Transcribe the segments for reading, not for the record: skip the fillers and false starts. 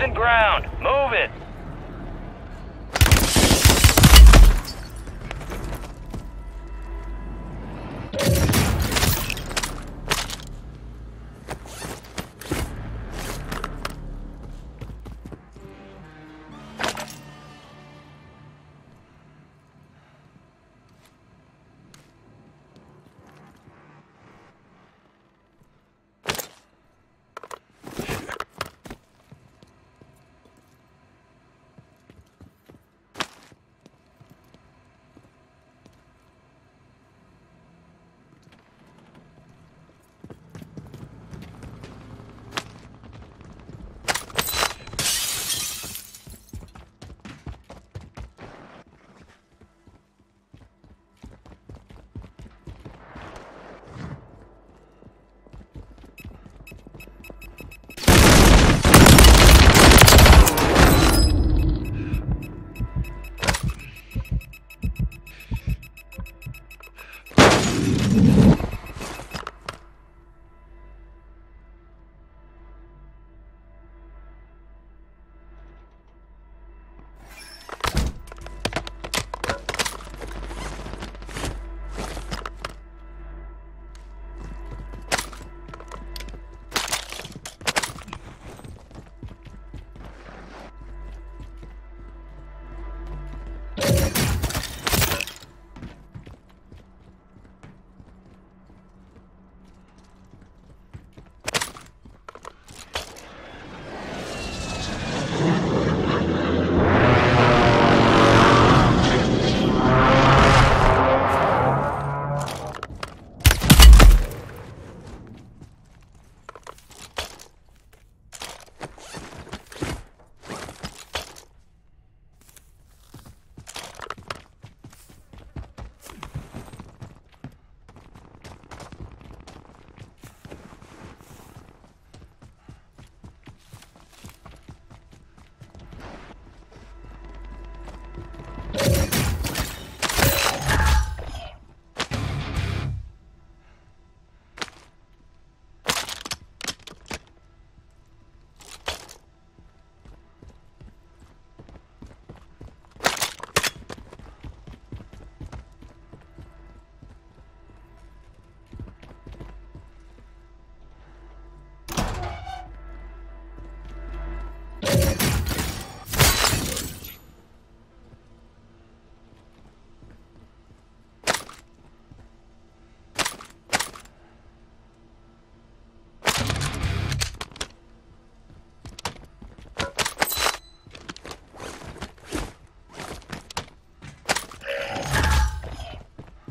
losing ground. Move it.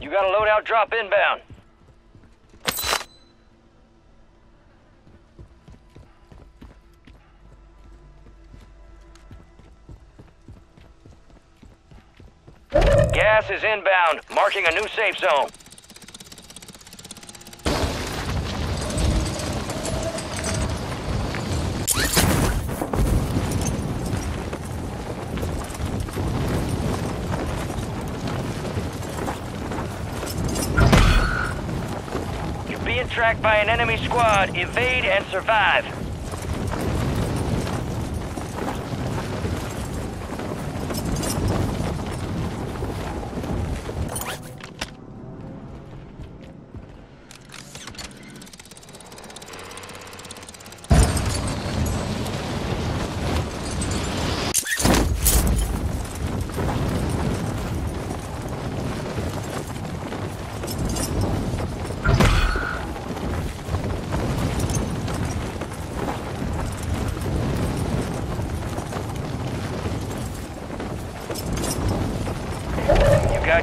You got a loadout drop inbound. Gas is inbound, marking a new safe zone. Tracked by an enemy squad, evade and survive.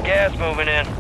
Gas moving in.